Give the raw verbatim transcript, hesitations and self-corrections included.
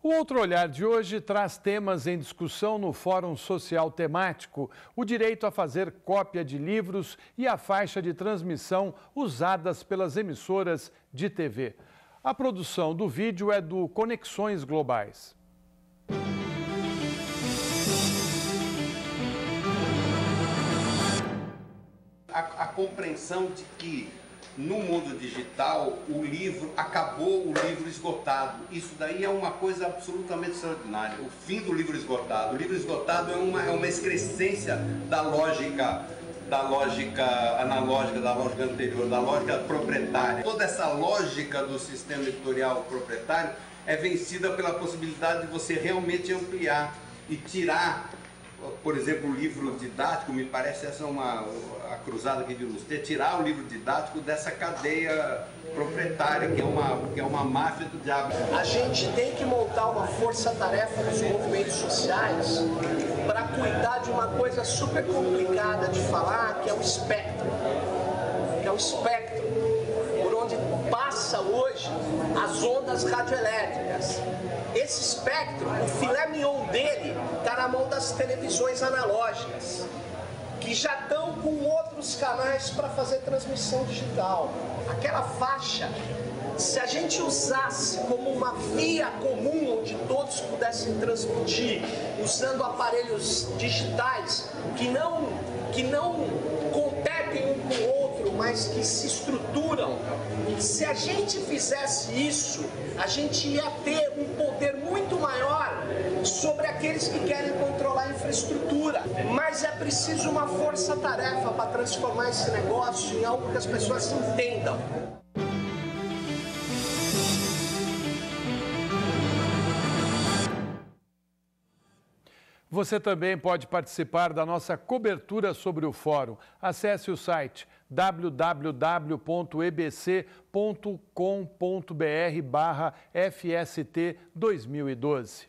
O Outro Olhar de hoje traz temas em discussão no Fórum Social Temático, o direito a fazer cópia de livros e a faixa de transmissão usadas pelas emissoras de T V. A produção do vídeo é do Conexões Globais. A, a compreensão de que no mundo digital, o livro, acabou o livro esgotado. Isso daí é uma coisa absolutamente extraordinária. O fim do livro esgotado. O livro esgotado é uma, é uma excrescência da lógica, da lógica analógica, da lógica anterior, da lógica proprietária. Toda essa lógica do sistema editorial proprietário é vencida pela possibilidade de você realmente ampliar e tirar, por exemplo, o livro didático. Me parece essa é uma... a cruzada que devemos ter, tirar o livro didático dessa cadeia proprietária, que é uma, que é uma máfia do diabo. A gente tem que montar uma força-tarefa nos movimentos sociais para cuidar de uma coisa super complicada de falar, que é o espectro, que é o espectro, por onde passa hoje as ondas radioelétricas. Esse espectro, o filé mignon dele, está na mão das televisões analógicas, que já estão com outros canais para fazer transmissão digital. Aquela faixa, se a gente usasse como uma via comum onde todos pudessem transmitir, usando aparelhos digitais que não, que não competem um com o outro, mas que se estruturam, se a gente fizesse isso, a gente ia ter um poder muito maior sobre aqueles que querem controlar a infraestrutura. Mas é preciso uma força-tarefa para transformar esse negócio em algo que as pessoas entendam. Você também pode participar da nossa cobertura sobre o fórum. Acesse o site w w w ponto e b c ponto com ponto b r barra F S T dois mil e doze.